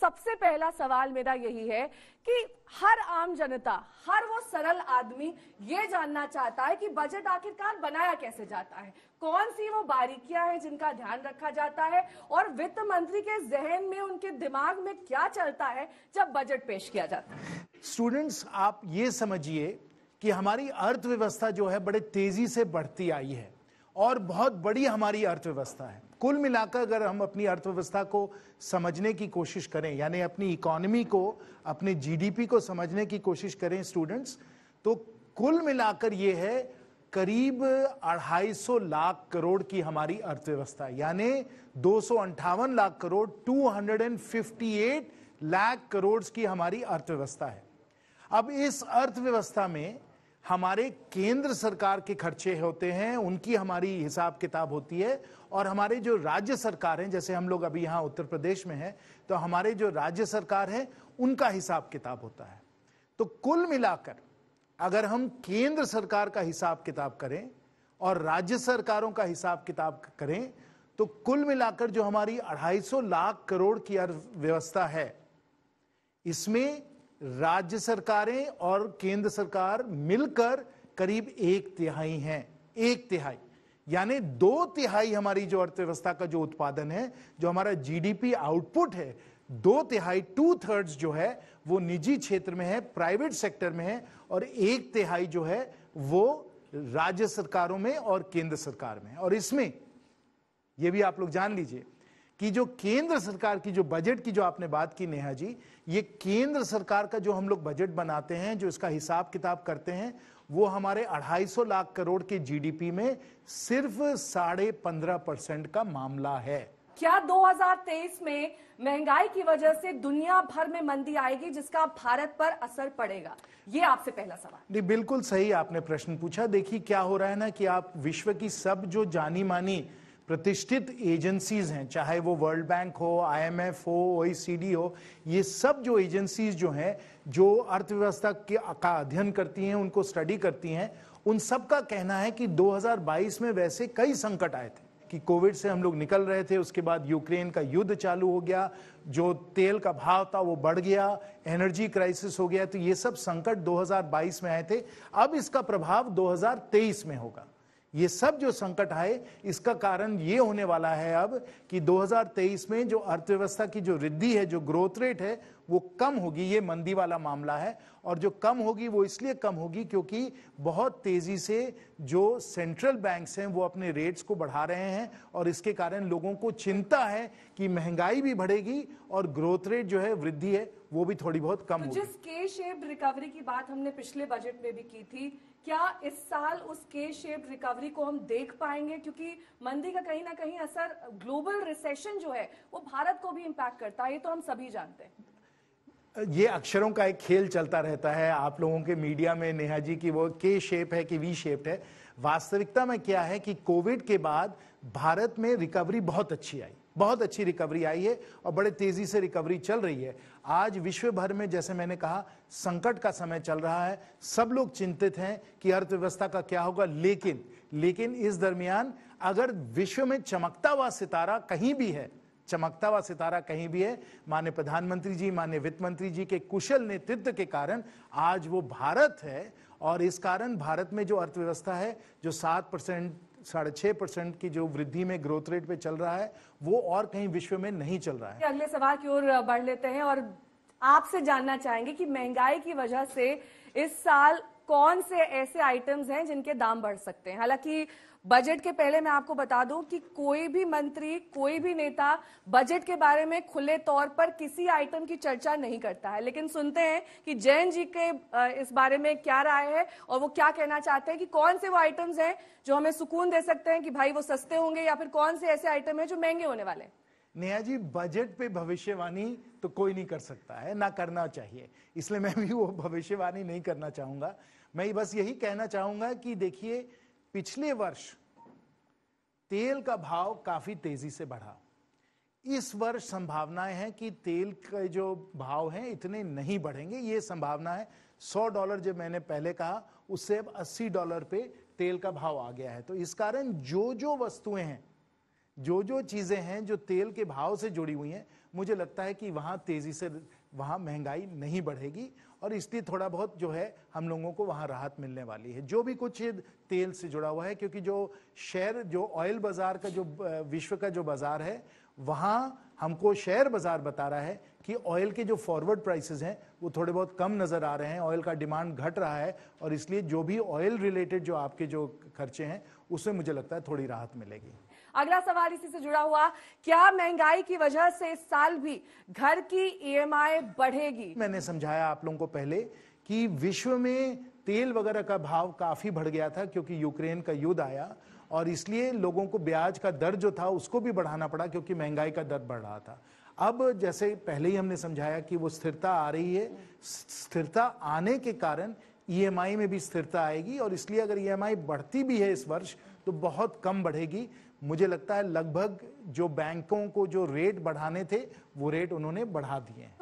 सबसे पहला सवाल मेरा यही है कि हर आम जनता, हर वो सरल आदमी ये जानना चाहता है कि बजट आखिरकार बनाया कैसे जाता है, कौन सी वो बारीकियां हैं जिनका ध्यान रखा जाता है और वित्त मंत्री के जहन में, उनके दिमाग में क्या चलता है जब बजट पेश किया जाता है। स्टूडेंट्स, आप ये समझिए कि हमारी अर्थव्यवस्था जो है बड़े तेजी से बढ़ती आई है और बहुत बड़ी हमारी अर्थव्यवस्था है। कुल मिलाकर अगर हम अपनी अर्थव्यवस्था को समझने की कोशिश करें, यानी अपनी इकोनॉमी को, अपने जीडीपी को समझने की कोशिश करें स्टूडेंट्स, तो कुल मिलाकर ये है करीब 250 लाख करोड़ की हमारी अर्थव्यवस्था, यानी 258 लाख करोड़ 258 लाख करोड़ की हमारी अर्थव्यवस्था है। अब इस अर्थव्यवस्था में हमारे केंद्र सरकार के खर्चे होते हैं, उनकी हमारी हिसाब किताब होती है, और हमारे जो राज्य सरकार हैं, जैसे हम लोग अभी यहाँ उत्तर प्रदेश में हैं, तो हमारे जो राज्य सरकार है उनका हिसाब किताब होता है। तो कुल मिलाकर अगर हम केंद्र सरकार का हिसाब किताब करें और राज्य सरकारों का हिसाब किताब करें, तो कुल मिलाकर जो हमारी 250 लाख करोड़ की अर्थव्यवस्था है, इसमें राज्य सरकारें और केंद्र सरकार मिलकर करीब 1/3 हैं। 1/3 यानी 2/3 हमारी जो अर्थव्यवस्था का जो उत्पादन है, जो हमारा जीडीपी आउटपुट है, 2/3 2/3 जो है वो निजी क्षेत्र में है, प्राइवेट सेक्टर में है, और 1/3 जो है वो राज्य सरकारों में और केंद्र सरकार में। और इसमें ये भी आप लोग जान लीजिए कि जो केंद्र सरकार की जो बजट की जो आपने बात की नेहा जी, ये केंद्र सरकार का जो हम लोग बजट बनाते हैं, जो इसका हिसाब किताब करते हैं, वो हमारे 250 लाख करोड़ के जीडीपी में सिर्फ 15.5% का मामला है। क्या 2023 में महंगाई की वजह से दुनिया भर में मंदी आएगी जिसका भारत पर असर पड़ेगा? ये आपसे पहला सवाल। जी बिल्कुल सही आपने प्रश्न पूछा। देखिए क्या हो रहा है ना कि आप विश्व की सब जो जानी मानी प्रतिष्ठित एजेंसीज हैं, चाहे वो वर्ल्ड बैंक हो, आईएमएफ हो, OECD हो, ये सब जो एजेंसीज जो हैं, जो अर्थव्यवस्था का अध्ययन करती हैं, उनको स्टडी करती हैं, उन सब का कहना है कि 2022 में वैसे कई संकट आए थे कि कोविड से हम लोग निकल रहे थे, उसके बाद यूक्रेन का युद्ध चालू हो गया, जो तेल का भाव था वो बढ़ गया, एनर्जी क्राइसिस हो गया, तो ये सब संकट 2022 में आए थे। अब इसका प्रभाव 2023 में होगा। ये सब जो संकट आए, इसका कारण ये होने वाला है अब कि 2023 में जो अर्थव्यवस्था की जो वृद्धि है, जो ग्रोथ रेट है, वो कम होगी। ये मंदी वाला मामला है, और जो कम होगी वो इसलिए कम होगी क्योंकि बहुत तेजी से जो सेंट्रल बैंक्स हैं वो अपने रेट्स को बढ़ा रहे हैं, और इसके कारण लोगों को चिंता है कि महंगाई भी बढ़ेगी और ग्रोथ रेट जो है, वृद्धि है, वो भी थोड़ी बहुत कम होगी। जिस के शेप रिकवरी की बात हमने पिछले बजट में भी की थी, क्या इस साल उस के शेप रिकवरी को हम देख पाएंगे? क्योंकि मंदी का कहीं ना कहीं असर, ग्लोबल रिसेशन जो है, वो भारत को भी इम्पैक्ट करता है, ये तो हम सभी जानते हैं। ये अक्षरों का एक खेल चलता रहता है आप लोगों के मीडिया में नेहा जी, की वो के शेप है कि वी शेप है। वास्तविकता में क्या है कि कोविड के बाद भारत में रिकवरी बहुत अच्छी आई, बहुत अच्छी रिकवरी आई है और बड़े तेजी से रिकवरी चल रही है। आज विश्व भर में, जैसे मैंने कहा, संकट का समय चल रहा है, सब लोग चिंतित हैं कि अर्थव्यवस्था का क्या होगा। लेकिन इस दरमियान अगर विश्व में चमकता हुआ सितारा कहीं भी है, चमकता हुआ सितारा कहीं भी है, माननीय प्रधानमंत्री जी, माननीय वित्त मंत्री जी के कुशल नेतृत्व के कारण आज वो भारत है। और इस कारण भारत में जो अर्थव्यवस्था है, जो 7%, 6.5% की जो वृद्धि में ग्रोथ रेट पे चल रहा है, वो और कहीं विश्व में नहीं चल रहा है। अगले सवाल की ओर बढ़ लेते हैं और आपसे जानना चाहेंगे कि महंगाई की वजह से इस साल कौन से ऐसे आइटम्स हैं जिनके दाम बढ़ सकते हैं। हालांकि बजट के पहले मैं आपको बता दूं कि कोई भी मंत्री, कोई भी नेता बजट के बारे में खुले तौर पर किसी आइटम की चर्चा नहीं करता है, लेकिन सुनते हैं कि जयंत जी के इस बारे में क्या राय है और वो क्या कहना चाहते हैं कि कौन से वो आइटम्स हैं जो हमें सुकून दे सकते हैं कि भाई वो सस्ते होंगे, या फिर कौन से ऐसे आइटम हैं जो महंगे होने वाले हैं। नेहा जी, बजट पे भविष्यवाणी तो कोई नहीं कर सकता है, ना करना चाहिए, इसलिए मैं भी वो भविष्यवाणी नहीं करना चाहूँगा। मैं बस यही कहना चाहूँगा कि देखिए, पिछले वर्ष तेल का भाव काफी तेजी से बढ़ा, इस वर्ष संभावनाएं हैं कि तेल के जो भाव हैं इतने नहीं बढ़ेंगे, ये संभावना है। $100 जब मैंने पहले कहा, उससे अब $80 पे तेल का भाव आ गया है। तो इस कारण जो जो वस्तुएं हैं, जो जो चीजें हैं जो तेल के भाव से जुड़ी हुई हैं, मुझे लगता है कि वहाँ तेज़ी से वहाँ महंगाई नहीं बढ़ेगी और इसलिए थोड़ा बहुत जो है हम लोगों को वहाँ राहत मिलने वाली है। जो भी कुछ तेल से जुड़ा हुआ है, क्योंकि जो शेयर जो ऑयल बाज़ार का जो विश्व का जो बाज़ार है वहाँ हमको शेयर बाज़ार बता रहा है कि ऑयल के जो फॉरवर्ड प्राइसेस हैं वो थोड़े बहुत कम नज़र आ रहे हैं, ऑयल का डिमांड घट रहा है और इसलिए जो भी ऑयल रिलेटेड जो आपके जो खर्चे हैं उसमें मुझे लगता है थोड़ी राहत मिलेगी। अगला सवाल इसी से जुड़ा हुआ, क्या महंगाई की वजह से इस साल भी घर की EMI बढ़ेगी? मैंने समझाया आप लोगों को पहले कि विश्व में तेल वगैरह का भाव काफ़ी बढ़ गया था क्योंकि यूक्रेन का युद्ध आया और इसलिए लोगों को ब्याज का दर जो था उसको भी बढ़ाना पड़ा क्योंकि महंगाई का दर बढ़ रहा था। अब जैसे पहले ही हमने समझाया कि वो स्थिरता आ रही है, स्थिरता आने के कारण EMI में भी स्थिरता आएगी और इसलिए अगर EMI बढ़ती भी है इस वर्ष तो बहुत कम बढ़ेगी। मुझे लगता है लगभग जो बैंकों को जो रेट बढ़ाने थे वो रेट उन्होंने बढ़ा दिए हैं।